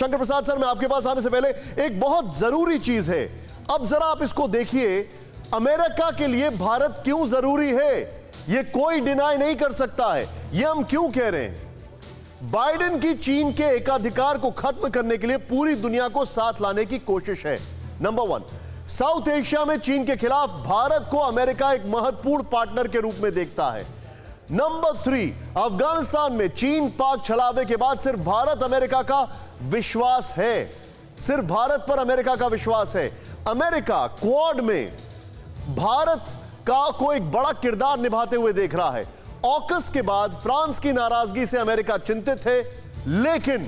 Shankar Prasad sir, मैं आपके पास आने से पहले एक बहुत जरूरी चीज है, अब जरा आप इसको देखिए, अमेरिका के लिए भारत क्यों जरूरी है यह कोई डिनाई नहीं कर सकता है, यह हम क्यों कह रहे हैं। बाइडेन की चीन के एकाधिकार को खत्म करने के लिए पूरी दुनिया को साथ लाने की कोशिश है। नंबर 1, साउथ एशिया में चीन के खिलाफ भारत को अमेरिका एक महत्वपूर्ण पार्टनर के रूप में देखता है। नंबर 3, अफगानिस्तान में चीन पाक छलावे के बाद सिर्फ भारत अमेरिका का विश्वास है, सिर्फ भारत पर अमेरिका का विश्वास है। अमेरिका क्वाड में भारत का को एक बड़ा किरदार निभाते हुए देख रहा है। ऑकस के बाद फ्रांस की नाराजगी से अमेरिका चिंतित है, लेकिन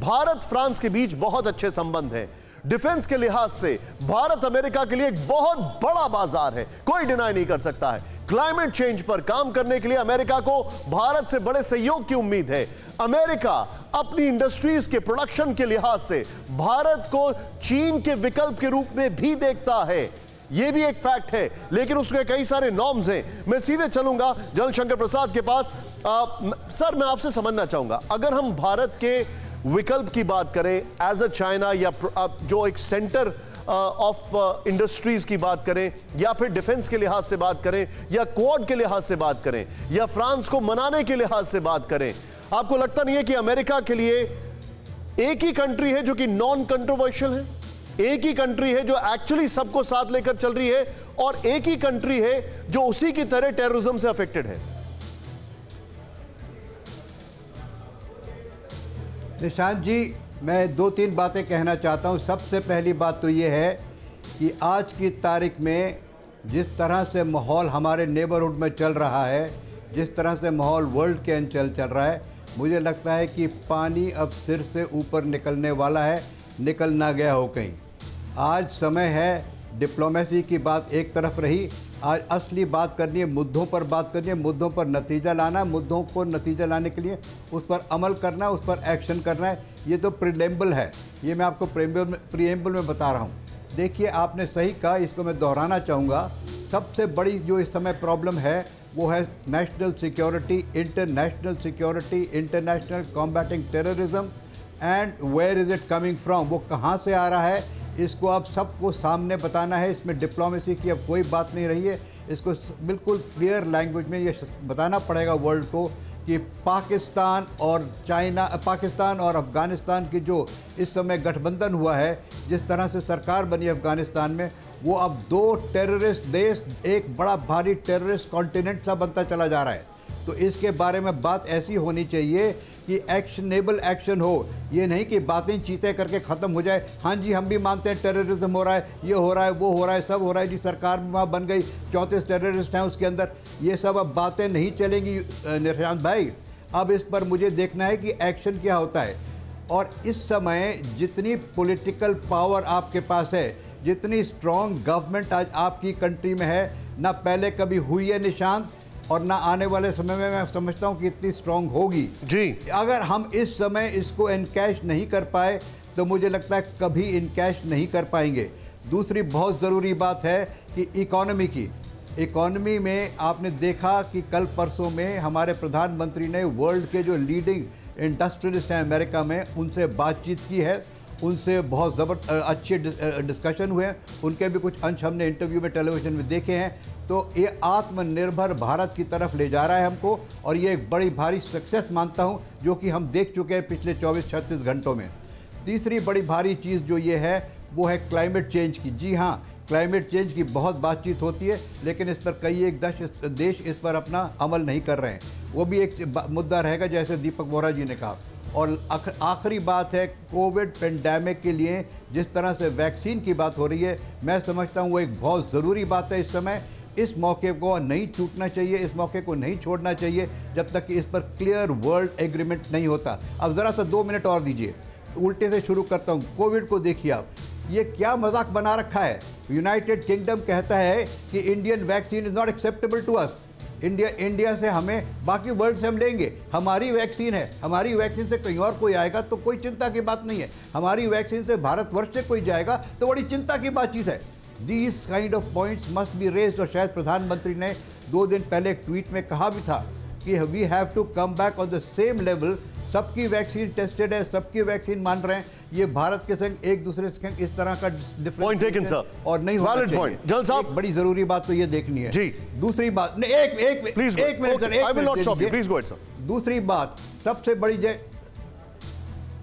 भारत फ्रांस के बीच बहुत अच्छे संबंध हैं। डिफेंस के लिहाज से भारत अमेरिका के लिए एक बहुत बड़ा बाजार है, कोई डिनाई नहीं कर सकता है। क्लाइमेट चेंज पर काम करने के लिए अमेरिका को भारत से बड़े सहयोग की उम्मीद है। अमेरिका अपनी इंडस्ट्रीज के प्रोडक्शन के लिहाज से भारत को चीन के विकल्प के रूप में भी देखता है, यह भी एक फैक्ट है, लेकिन उसके कई सारे नॉर्म्स हैं। मैं सीधे चलूंगा जनरल शंकर प्रसाद के पास। सर, मैं आपसे समझना चाहूंगा, अगर हम भारत के विकल्प की बात करें एज अ चाइना, या जो एक सेंटर ऑफ इंडस्ट्रीज की बात करें, या फिर डिफेंस के लिहाज से बात करें, या क्वाड के लिहाज से बात करें, या फ्रांस को मनाने के लिहाज से बात करें, आपको लगता नहीं है कि अमेरिका के लिए एक ही कंट्री है जो कि नॉन कंट्रोवर्शियल है, एक ही कंट्री है जो एक्चुअली सबको साथ लेकर चल रही है, और एक ही कंट्री है जो उसी की तरह टेररिज्म से अफेक्टेड है? निशांत जी, मैं 2-3 बातें कहना चाहता हूं। सबसे पहली बात तो ये है कि आज की तारीख में जिस तरह से माहौल हमारे नेबरहुड में चल रहा है, जिस तरह से माहौल वर्ल्ड के अंचल चल रहा है, मुझे लगता है कि पानी अब सिर से ऊपर निकलने वाला है, निकल ना गया हो कहीं। आज समय है, डिप्लोमेसी की बात एक तरफ रही, आज असली बात करनी है, मुद्दों पर बात करनी है, मुद्दों पर नतीजा लाना, मुद्दों को नतीजा लाने के लिए उस पर अमल करना, उस पर एक्शन करना है। ये तो प्रीलेम्बल है, ये मैं आपको प्रीएम्बल में बता रहा हूँ। देखिए, आपने सही कहा, इसको मैं दोहराना चाहूँगा। सबसे बड़ी जो इस समय प्रॉब्लम है वो है national security, international security, international combating terrorism, and where is it coming from, वो कहाँ से आ रहा है, इसको आप सबको सामने बताना है। इसमें डिप्लोमेसी की अब कोई बात नहीं रही है, इसको बिल्कुल क्लियर लैंग्वेज में ये बताना पड़ेगा वर्ल्ड को कि पाकिस्तान और चाइना, पाकिस्तान और अफ़गानिस्तान की जो इस समय गठबंधन हुआ है, जिस तरह से सरकार बनी अफ़गानिस्तान में, वो अब 2 टेररिस्ट देश, एक बड़ा भारी टेररिस्ट कॉन्टिनेंट सा बनता चला जा रहा है। तो इसके बारे में बात ऐसी होनी चाहिए कि एक्शनेबल एक्शन हो, ये नहीं कि बातें चीते करके ख़त्म हो जाए। हाँ जी, हम भी मानते हैं टेररिज्म हो रहा है, ये हो रहा है, वो हो रहा है, सब हो रहा है जी, सरकार वहाँ बन गई, 34 टेररिस्ट हैं उसके अंदर, ये सब अब बातें नहीं चलेंगी। निशांत भाई, अब इस पर मुझे देखना है कि एक्शन क्या होता है। और इस समय जितनी पॉलिटिकल पावर आपके पास है, जितनी स्ट्रॉन्ग गवर्नमेंट आज आपकी कंट्री में है, ना पहले कभी हुई है निशांत, और ना आने वाले समय में मैं समझता हूँ कि इतनी स्ट्रांग होगी जी। अगर हम इस समय इसको इनकैश नहीं कर पाए तो मुझे लगता है कभी इनकैश नहीं कर पाएंगे। दूसरी बहुत ज़रूरी बात है कि इकोनॉमी की, इकोनॉमी में आपने देखा कि कल परसों में हमारे प्रधानमंत्री ने वर्ल्ड के जो लीडिंग इंडस्ट्रियलिस्ट हैं अमेरिका में, उनसे बातचीत की है, उनसे बहुत अच्छे डिस्कशन हुए, उनके भी कुछ अंश हमने इंटरव्यू में टेलीविज़न में देखे हैं। तो ये आत्मनिर्भर भारत की तरफ ले जा रहा है हमको, और ये एक बड़ी भारी सक्सेस मानता हूँ जो कि हम देख चुके हैं पिछले 24-36 घंटों में। तीसरी बड़ी भारी चीज़ जो ये है वो है क्लाइमेट चेंज की। जी हाँ, क्लाइमेट चेंज की बहुत बातचीत होती है, लेकिन इस पर कई एक देश इस पर अपना अमल नहीं कर रहे हैं, वो भी एक मुद्दा रहेगा, जैसे दीपक वोहरा जी ने कहा। और आखिरी बात है कोविड पेंडेमिक के लिए जिस तरह से वैक्सीन की बात हो रही है, मैं समझता हूँ वो एक बहुत ज़रूरी बात है इस समय। इस मौके को नहीं छूटना चाहिए, इस मौके को नहीं छोड़ना चाहिए जब तक कि इस पर क्लियर वर्ल्ड एग्रीमेंट नहीं होता। अब ज़रा सा 2 मिनट और दीजिए, उल्टे से शुरू करता हूँ। कोविड को देखिए आप, ये क्या मजाक बना रखा है। यूनाइटेड किंगडम कहता है कि Indian vaccine is not acceptable to us, India से हमें, बाकी वर्ल्ड से हम लेंगे, हमारी वैक्सीन है, हमारी वैक्सीन से कहीं और कोई आएगा तो कोई चिंता की बात नहीं है, हमारी वैक्सीन से भारतवर्ष से कोई जाएगा तो बड़ी चिंता की बातचीत है। These kind of points must be raised। और शायद प्रधानमंत्री ने 2 दिन पहले एक ट्वीट में कहा भी था कि we have to come back on the same level सबकी वैक्सीन टेस्टेड है, सबकी वैक्सीन मान रहे हैं। ये भारत के संग एक दूसरे के संग इस तरह का डिफरेंस और नहीं होना चाहिए। बड़ी जरूरी बात तो ये देखनी है जी। दूसरी बात दूसरी बात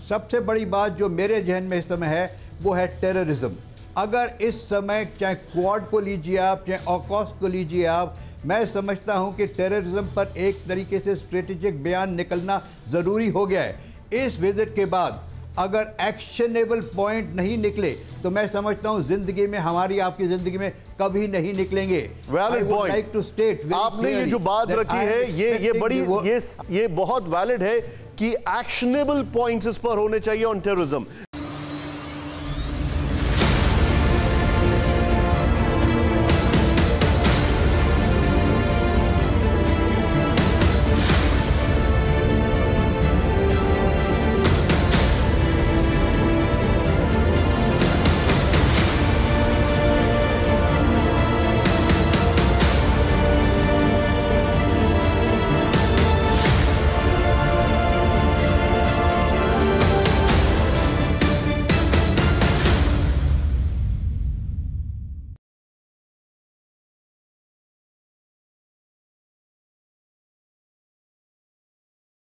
सबसे बड़ी बात जो मेरे जहन में इस समय है वो है टेररिज्म। अगर इस समय चाहे क्वाड को लीजिए आप, चाहे AUKUS को लीजिए आप, मैं समझता हूं कि टेररिज्म पर एक तरीके से स्ट्रेटेजिक बयान निकलना ज़रूरी हो गया है। इस विजिट के बाद अगर एक्शनेबल पॉइंट नहीं निकले तो मैं समझता हूं जिंदगी में, हमारी आपकी जिंदगी में कभी नहीं निकलेंगे। वैलिड पॉइंट आपने ये जो बात रखी है ये बड़ी ये बहुत वैलिड है कि एक्शनेबल पॉइंट्स इस पर होने चाहिए ऑन टेररिज्म।